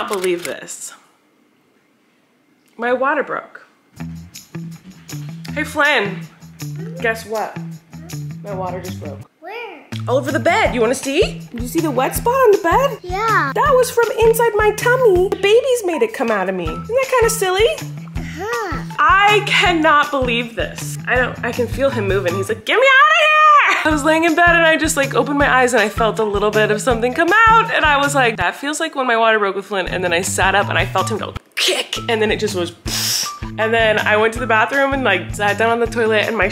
not believe this. My water broke. Hey Flynn, guess what? My water just broke. Where? All over the bed. You wanna see? You see the wet spot on the bed? Yeah. That was from inside my tummy. The babies made it come out of me. Isn't that kind of silly? Uh-huh. I cannot believe this. I can feel him moving. He's like, get me out of here! I was laying in bed and I just like opened my eyes and I felt a little bit of something come out and I was like, that feels like when my water broke with Flynn. And then I sat up and I felt him go kick and then it just was pfft. And then I went to the bathroom and like sat down on the toilet in my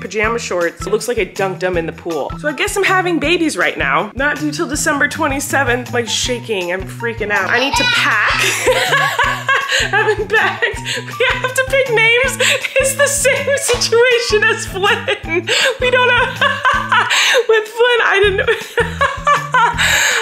pajama shorts. It looks like I dunked them in the pool. So I guess I'm having babies right now. Not due till December 27th. Like shaking, I'm freaking out. I need to pack. Haven't packed. We have to pick names. It's the same situation as Flynn. We don't know. With Flynn, I didn't know.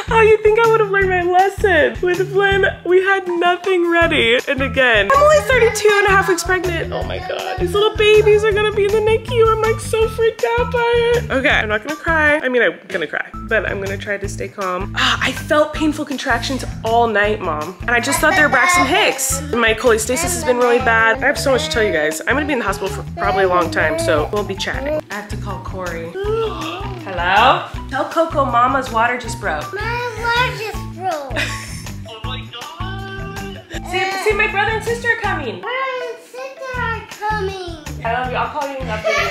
Oh, you think I would have learned my lesson. With Flynn, we had nothing ready. And again, I'm only 32 and a half weeks pregnant. Oh my God. These little babies are gonna be in the NICU. I'm like so freaked out by it. Okay, I'm not gonna cry. I mean, I'm gonna cry, but I'm gonna try to stay calm. I felt painful contractions all night, Mom. And I just thought they were Braxton Hicks. My cholestasis has been really bad. I have so much to tell you guys. I'm gonna be in the hospital for probably a long time, so we'll be chatting. I have to call Corey. Hello? Tell Coco Mama's water just broke. Mama's water just broke. Oh my God. See, my brother and sister are coming. Brother and sister are coming. I love you. I'll call you in that video.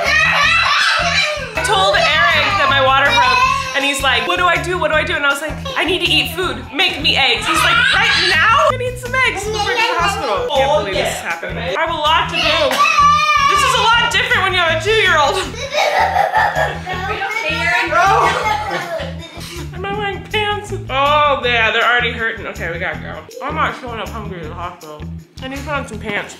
I told Eric that my water broke. And he's like, what do I do? What do I do? And I was like, I need to eat food. Make me eggs. He's like, right now? I need some eggs before I go to the hospital. I can't believe this is happening. I have a lot to do. This is a lot different when you have a 2-year-old. I'm not wearing pants. Oh, yeah, they're already hurting. Okay, we gotta go. I'm not showing up hungry to the hospital. I need to put on some pants.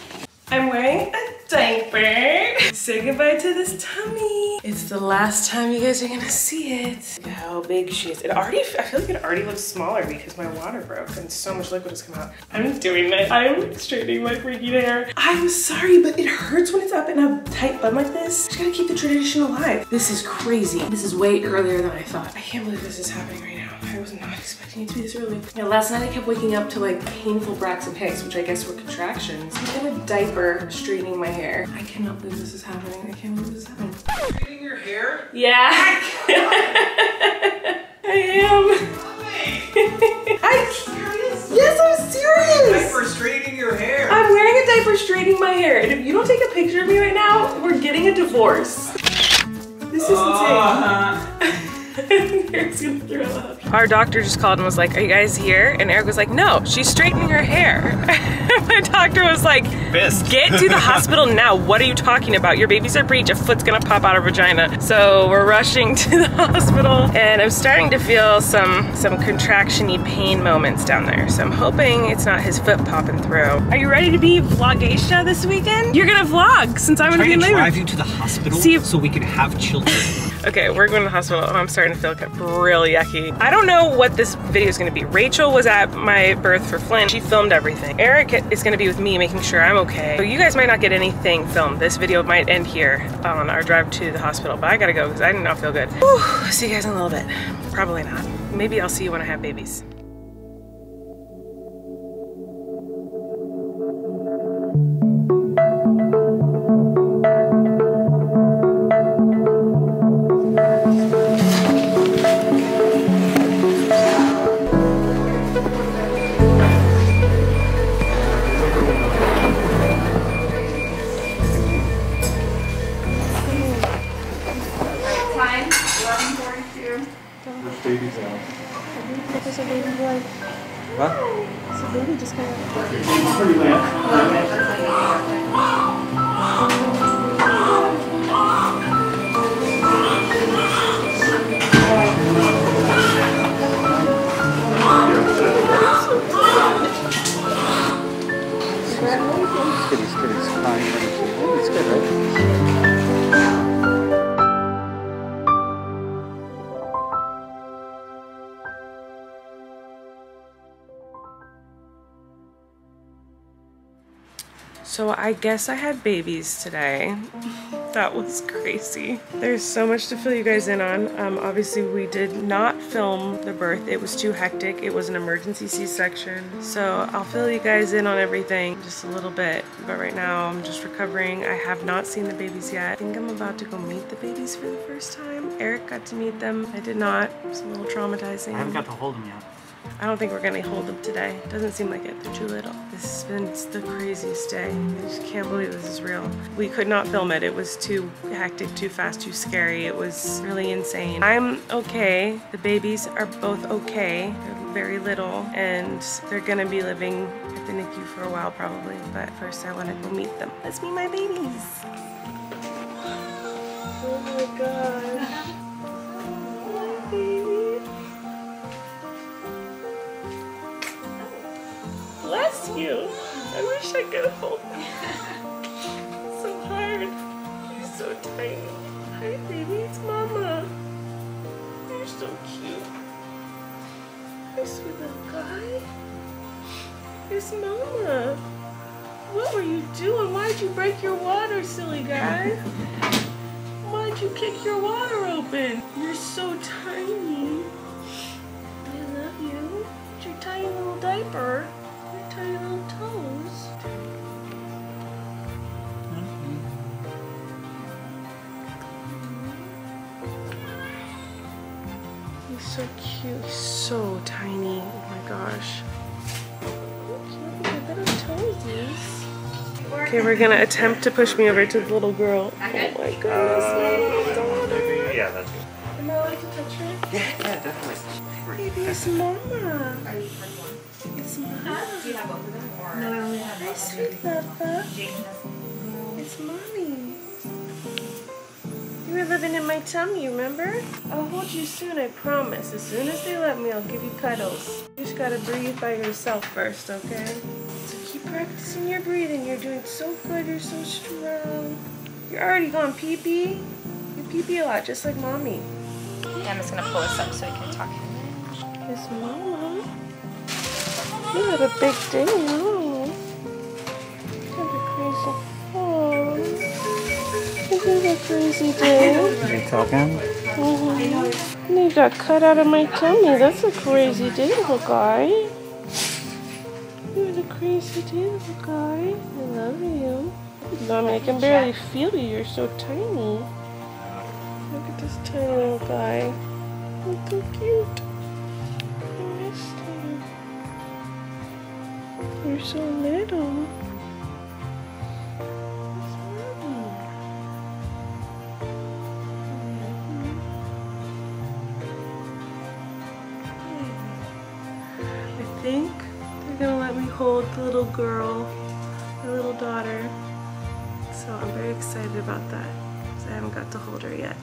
I'm wearing a diaper. Say goodbye to this tummy. It's the last time you guys are gonna see it. Look how big she is. I feel like it already looks smaller because my water broke and so much liquid has come out. I'm doing it. I'm straightening my freaking hair. I'm sorry, but it hurts when it's up in a tight bun like this. Just gotta keep the tradition alive. This is crazy. This is way earlier than I thought. I can't believe this is happening right now. I was not expecting it to be this early. Yeah, last night I kept waking up to like painful Braxton Hicks, which I guess were contractions. I'm in a diaper, straightening my hair. I cannot believe this is happening. I can't believe this is happening. Straightening your hair? Yeah. I am. Are you serious? Yes, I'm serious. Diaper straightening your hair. I'm wearing a diaper straightening my hair. And if you don't take a picture of me right now, we're getting a divorce. This is insane. Eric's gonna throw up. Our doctor just called and was like, are you guys here? And Eric was like, no, she's straightening her hair. My doctor was like, pissed. Get to the hospital now. What are you talking about? Your babies are breech. A foot's gonna pop out of her vagina. So we're rushing to the hospital and I'm starting to feel some contraction-y pain moments down there. So I'm hoping it's not his foot popping through. Are you ready to be vloggeisha this weekend? You're gonna vlog since I'm gonna be in labor. Drive you to the hospital so we can have children. Okay, we're going to the hospital. Oh, I'm starting to feel really yucky. I don't know what this video is going to be. Rachel was at my birth for Flynn. She filmed everything. Eric is going to be with me making sure I'm okay. So you guys might not get anything filmed. This video might end here on our drive to the hospital, but I got to go because I did not feel good. Whew, see you guys in a little bit. Probably not. Maybe I'll see you when I have babies. So I guess I had babies today. That was crazy. There's so much to fill you guys in on. Obviously we did not film the birth. It was too hectic. It was an emergency C-section. So I'll fill you guys in on everything just a little bit. But right now I'm just recovering. I have not seen the babies yet. I think I'm about to go meet the babies for the first time. Eric got to meet them. I did not. It was a little traumatizing. I haven't got to hold them yet. I don't think we're gonna hold them today. Doesn't seem like it, they're too little. This has been the craziest day. I just can't believe this is real. We could not film it. It was too hectic, too fast, too scary. It was really insane. I'm okay. The babies are both okay. They're very little and they're gonna be living at the NICU for a while probably, but first I wanna go meet them. Let's meet my babies. Oh my gosh. Oh, baby. Bless you. I wish I could hold them. It's so hard. You're so tiny. Hi, baby. It's Mama. You're so cute. Hi, sweet little guy. It's Mama. What were you doing? Why'd you break your water, silly guy? Why'd you kick your water open? You're so tiny. I love you. It's your tiny little diaper. Tiny little toes. He's so cute. He's so tiny. Oh my gosh. Look at the little toesies. Okay, we're gonna attempt to push me over to the little girl. Oh my goodness. Yeah, that's good. Am I allowed to touch her? Yeah, definitely. Baby, it's Mama. It's Mama. Do you have both of them? Or no, I only have one. Hi, sweet Papa. It's Mommy. You were living in my tummy, remember? I'll hold you soon, I promise. As soon as they let me, I'll give you cuddles. You just gotta breathe by yourself first, okay? So keep practicing your breathing. You're doing so good. You're so strong. You're already gone pee-pee. You pee-pee a lot, just like Mommy. Yeah, I'm just gonna pull this up so we can talk. It's Mama. You had a big day, huh? What a crazy day. This is a crazy day. Are you talking? Mm-hmm. And you got cut out of my tummy. That's a crazy day, little guy. You had a crazy day, little guy. I love you. Mommy, I can barely feel you. You're so tiny. Look at this tiny little guy. He's so cute. You're so little. I think they're gonna let me hold the little girl, my little daughter. So I'm very excited about that because I haven't got to hold her yet.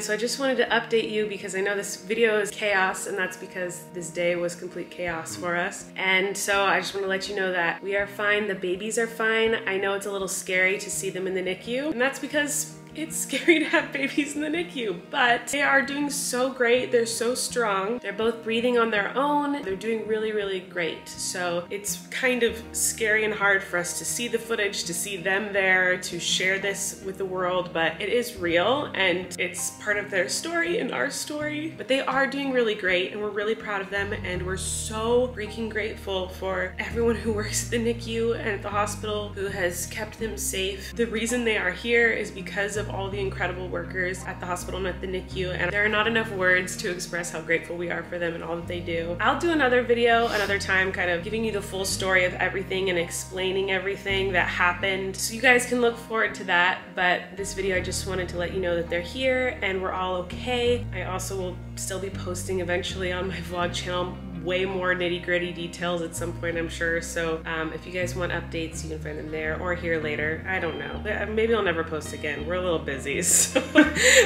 So I just wanted to update you because I know this video is chaos, and that's because this day was complete chaos for us. And so I just want to let you know that we are fine. The babies are fine. I know it's a little scary to see them in the NICU, and that's because it's scary to have babies in the NICU, but they are doing so great. They're so strong. They're both breathing on their own. They're doing really, really great. So it's kind of scary and hard for us to see the footage, to see them there, to share this with the world, but it is real and it's part of their story and our story. But they are doing really great and we're really proud of them, and we're so freaking grateful for everyone who works at the NICU and at the hospital who has kept them safe. The reason they are here is because of all the incredible workers at the hospital and at the NICU, and there are not enough words to express how grateful we are for them and all that they do. I'll do another video another time kind of giving you the full story of everything and explaining everything that happened, so you guys can look forward to that. But this video, I just wanted to let you know that they're here and we're all okay. I also will still be posting eventually on my vlog channel way more nitty-gritty details at some point, I'm sure. So if you guys want updates, you can find them there or here later. I don't know. Maybe I'll never post again. We're a little busy, so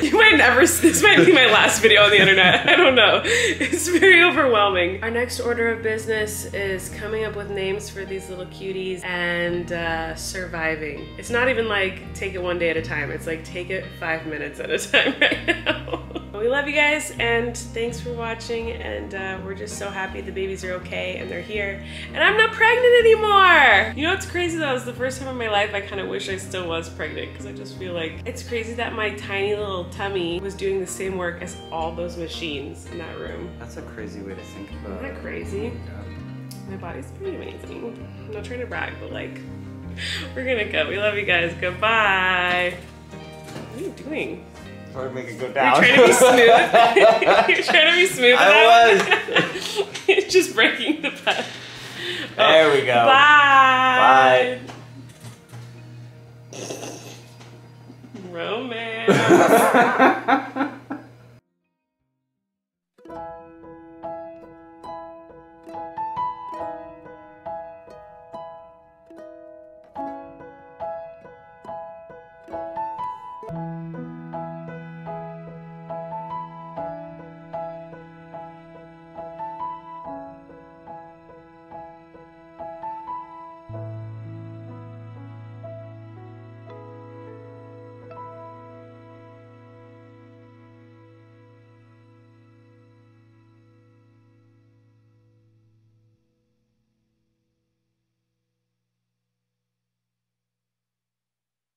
you might never. This might be my last video on the internet. I don't know. It's very overwhelming. Our next order of business is coming up with names for these little cuties and surviving. It's not even like take it one day at a time. It's like take it 5 minutes at a time right now. We love you guys, and thanks for watching, and we're just so happy the babies are okay and they're here and I'm not pregnant anymore. You know what's crazy though? It's the first time in my life I kind of wish I still was pregnant, because I just feel like it's crazy that my tiny little tummy was doing the same work as all those machines in that room. That's a crazy way to think about it. Isn't that crazy? Yeah. My body's pretty amazing. I'm not trying to brag, but like, we're gonna go. We love you guys. Goodbye. What are you doing? Trying to make it go down. You're trying to be smooth. You're trying to be smooth. I was. It's just breaking the path. There we go. Bye. Bye. Romance.